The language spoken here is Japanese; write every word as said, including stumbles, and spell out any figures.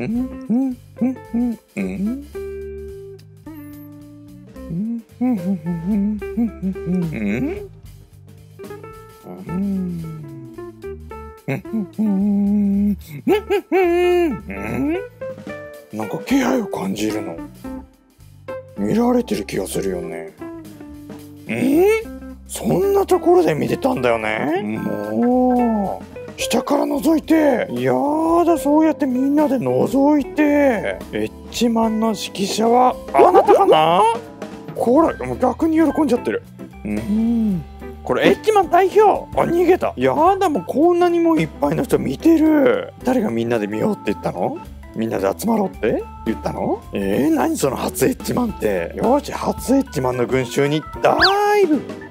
なんか気配を感じるの。見られてる気がするよね。えー、そんなところで見てたんだよね。もう下から覗いて、いやだ、そうやってみんなで覗いて、エッチマンの指揮者はあなたかな。これもう逆に喜んじゃってる。うん、これエッチマン代表。あ、逃げた。やだ、もうこんなにもいっぱいの人見てる。誰がみんなで見ようって言ったの？みんなで集まろうって言ったの？えー、何その初エッチマンって。よし、初エッチマンの群衆にダイブ。